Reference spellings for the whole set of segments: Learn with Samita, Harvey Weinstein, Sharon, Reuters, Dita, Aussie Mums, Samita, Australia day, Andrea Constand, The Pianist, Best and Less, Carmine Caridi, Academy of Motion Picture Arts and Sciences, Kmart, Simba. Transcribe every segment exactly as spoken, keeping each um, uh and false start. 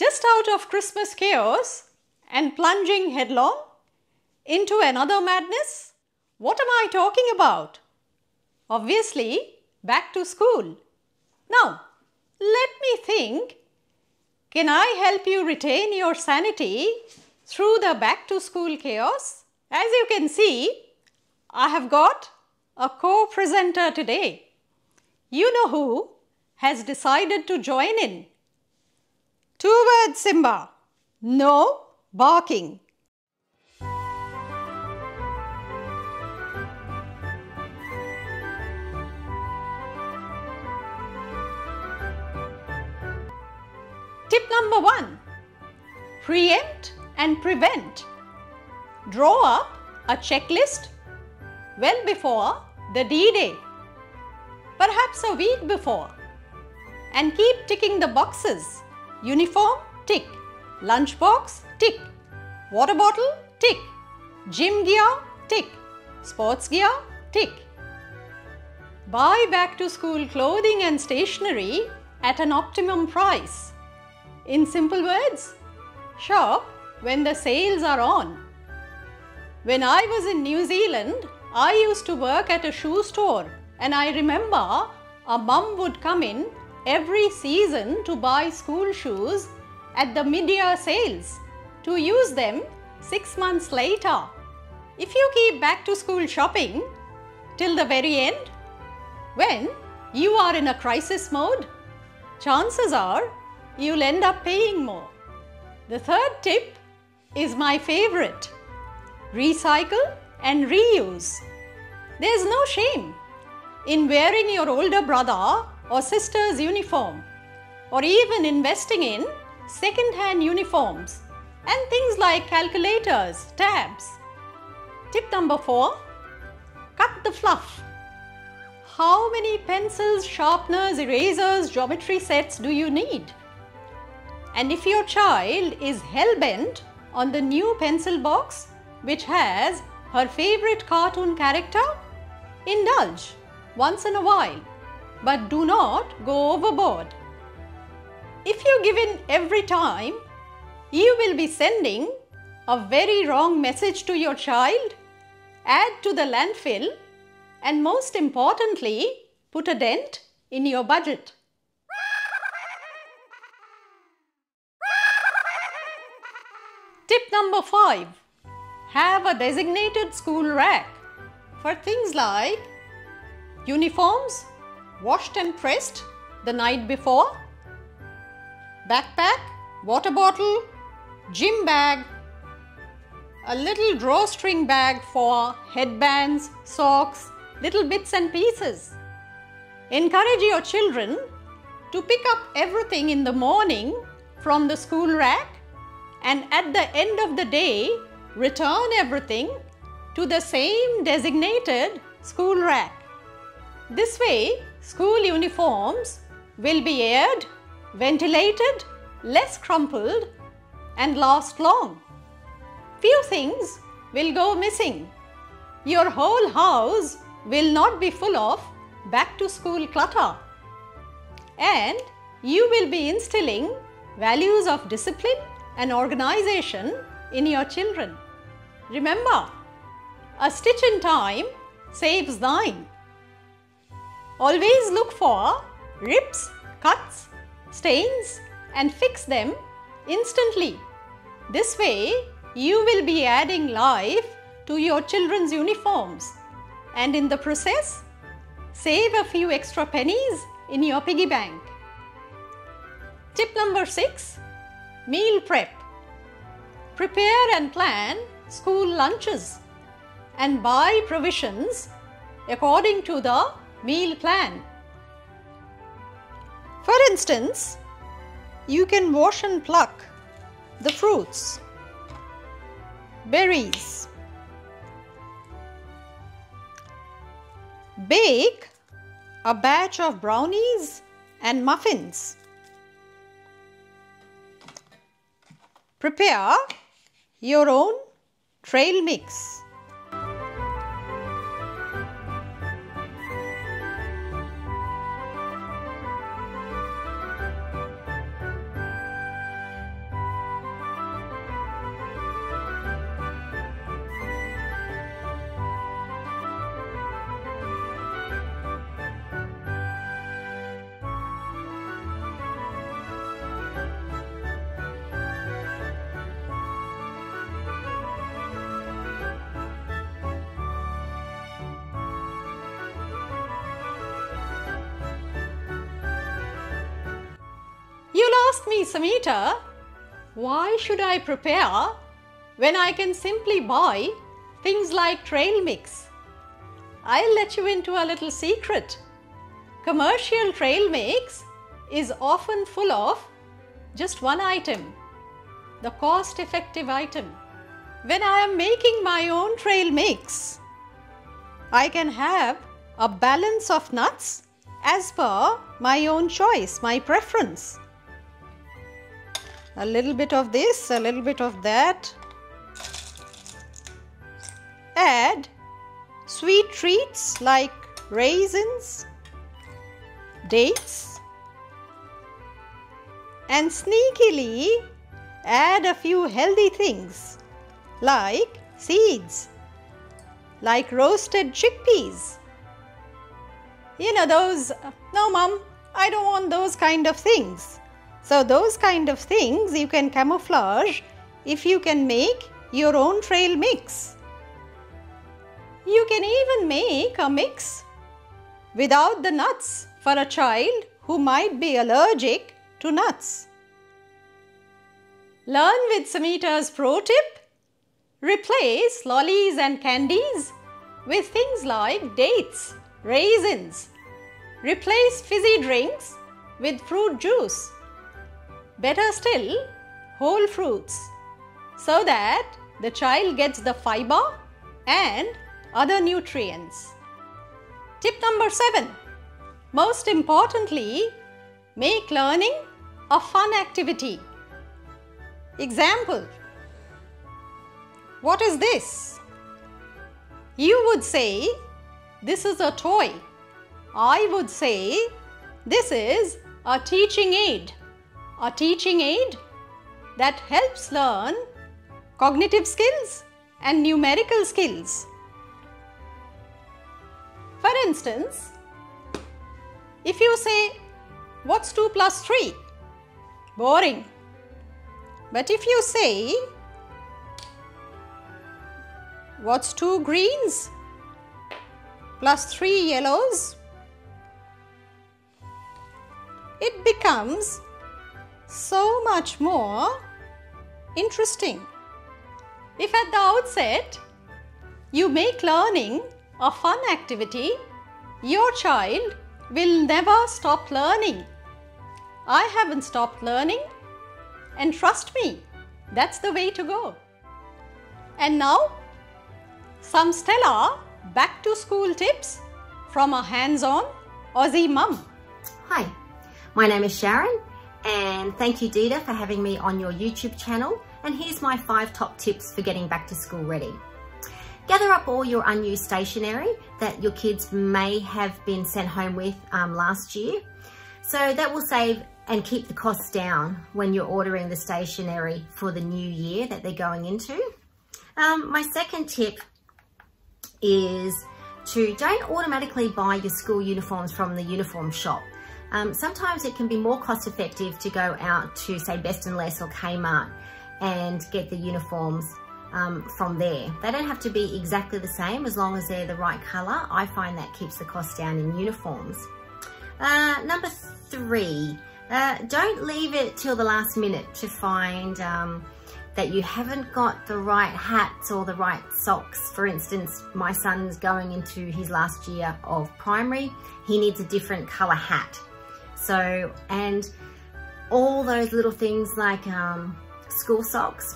just out of Christmas chaos and plunging headlong into another madness? What am I talking about? Obviously, back to school. Now, let me think. Can I help you retain your sanity through the back to school chaos? As you can see, I have got a co-presenter today. You know who has decided to join in. Two words, Simba. No barking. Tip number one, preempt and prevent. Draw up a checklist well before the D-Day, perhaps a week before, and keep ticking the boxes. Uniform, tick. Lunchbox, tick. Water bottle, tick. Gym gear, tick. Sports gear, tick. Buy back to school clothing and stationery at an optimum price. In simple words, shop when the sales are on. When I was in New Zealand, I used to work at a shoe store, and I remember a mum would come in every season to buy school shoes at the mid-year sales to use them six months later. If you keep back to school shopping till the very end, when you are in a crisis mode, chances are you'll end up paying more. The third tip is my favorite. Recycle and reuse. There's no shame in wearing your older brother or sister's uniform, or even investing in second-hand uniforms and things like calculators, tabs. Tip number four, cut the fluff. How many pencils, sharpeners, erasers, geometry sets do you need? And if your child is hell-bent on the new pencil box which has her favorite cartoon character, indulge once in a while, but do not go overboard. If you give in every time, you will be sending a very wrong message to your child, add to the landfill, and most importantly, put a dent in your budget. Tip number five, have a designated school rack for things like uniforms, washed and pressed the night before, backpack, water bottle, gym bag, a little drawstring bag for headbands, socks, little bits and pieces. Encourage your children to pick up everything in the morning from the school rack, and at the end of the day, return everything to the same designated school rack. This way, school uniforms will be aired, ventilated, less crumpled, and last long. Few things will go missing. Your whole house will not be full of back-to-school clutter. And you will be instilling values of discipline and organization in your children. Remember, a stitch in time saves nine. Always look for rips, cuts, stains and fix them instantly. This way, you will be adding life to your children's uniforms, and in the process, save a few extra pennies in your piggy bank. Tip number six, meal prep. Prepare and plan school lunches and buy provisions according to the meal plan. For instance, you can wash and pluck the fruits, berries, bake a batch of brownies and muffins, prepare your own trail mix. asked me, Samita, why should I prepare when I can simply buy things like trail mix? I'll let you into a little secret. Commercial trail mix is often full of just one item, the cost-effective item. When I am making my own trail mix, I can have a balance of nuts as per my own choice, my preference. A little bit of this, a little bit of that. Add sweet treats like raisins, dates, and sneakily add a few healthy things like seeds, like roasted chickpeas. You know those, no mom, I don't want those kind of things. So those kind of things you can camouflage if you can make your own trail mix. You can even make a mix without the nuts for a child who might be allergic to nuts. Learn with Samita's pro tip. Replace lollies and candies with things like dates, raisins. Replace fizzy drinks with fruit juice. Better still, whole fruits, so that the child gets the fiber and other nutrients. Tip number seven. Most importantly, make learning a fun activity. Example. What is this? You would say, this is a toy. I would say, this is a teaching aid. A teaching aid that helps learn cognitive skills and numerical skills. For instance, if you say, what's two plus three? Boring. But if you say, what's two greens plus three yellows? It becomes so much more interesting. If at the outset you make learning a fun activity, your child will never stop learning. I haven't stopped learning, and trust me, that's the way to go. And now, some stellar back to school tips from a hands-on Aussie mum. Hi, my name is Sharon. And thank you, Dita, for having me on your YouTube channel. And here's my five top tips for getting back to school ready. Gather up all your unused stationery that your kids may have been sent home with um, last year. So that will save and keep the costs down when you're ordering the stationery for the new year that they're going into. Um, my second tip is to don't automatically buy your school uniforms from the uniform shop. Um, sometimes it can be more cost effective to go out to say Best and Less or Kmart and get the uniforms um, from there. They don't have to be exactly the same as long as they're the right colour. I find that keeps the cost down in uniforms. Uh, number three, uh, don't leave it till the last minute to find um, that you haven't got the right hats or the right socks. For instance, my son's going into his last year of primary. He needs a different colour hat. So, and all those little things like um, school socks,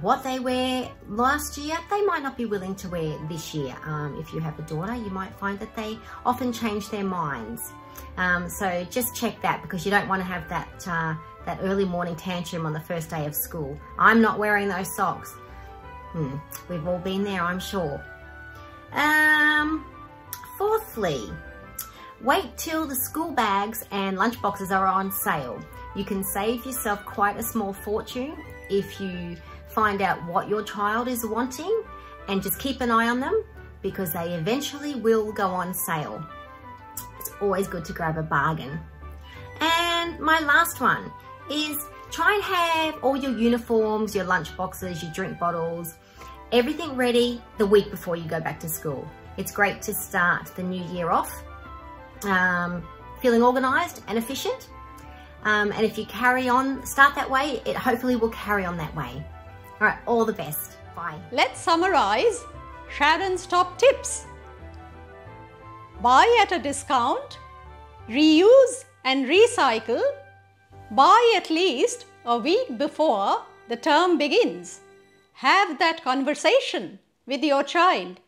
what they wear last year, they might not be willing to wear this year. Um, if you have a daughter, you might find that they often change their minds. Um, so just check that, because you don't want to have that, uh, that early morning tantrum on the first day of school. I'm not wearing those socks. Hmm, we've all been there, I'm sure. Um, fourthly, wait till the school bags and lunch boxes are on sale. You can save yourself quite a small fortune if you find out what your child is wanting and just keep an eye on them, because they eventually will go on sale. It's always good to grab a bargain. And my last one is try and have all your uniforms, your lunch boxes, your drink bottles, everything ready the week before you go back to school. It's great to start the new year off Um, feeling organised and efficient. Um, and if you carry on, start that way, it hopefully will carry on that way. All right, all the best. Bye. Let's summarize Sharon's top tips. Buy at a discount, reuse and recycle, buy at least a week before the term begins. Have that conversation with your child.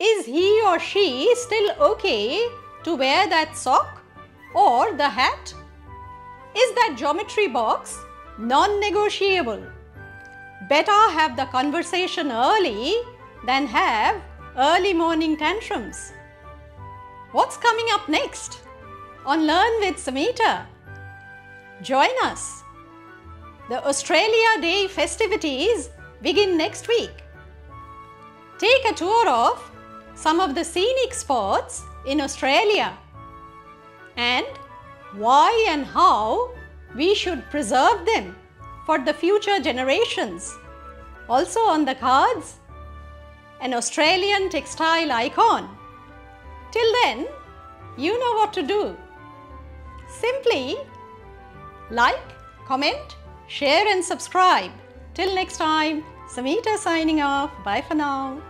Is he or she still okay to wear that sock or the hat? Is that geometry box non-negotiable? Better have the conversation early than have early morning tantrums. What's coming up next on Learn with Samita? Join us. The Australia Day festivities begin next week. Take a tour of some of the scenic spots in Australia and why and how we should preserve them for the future generations. Also on the cards, an Australian textile icon. Till then, you know what to do. Simply like, comment, share and subscribe. Till next time, Samita signing off. Bye for now.